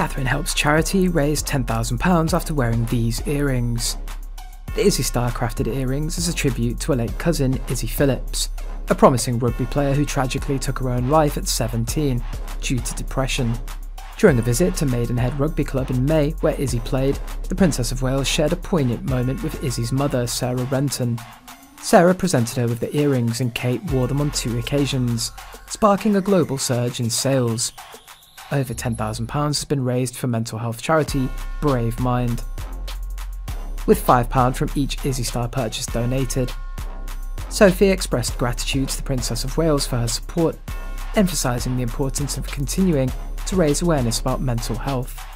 Catherine helps charity raise £10,000 after wearing these earrings. The Izzy Star crafted earrings as a tribute to her late cousin Izzy Phillips, a promising rugby player who tragically took her own life at 17 due to depression. During a visit to Maidenhead Rugby Club in May, where Izzy played, the Princess of Wales shared a poignant moment with Izzy's mother, Sarah Renton. Sarah presented her with the earrings and Kate wore them on 2 occasions, sparking a global surge in sales. Over £10,000 has been raised for mental health charity Brave Mind, with £5 from each Izzy Star purchase donated. Sophie expressed gratitude to the Princess of Wales for her support, emphasising the importance of continuing to raise awareness about mental health.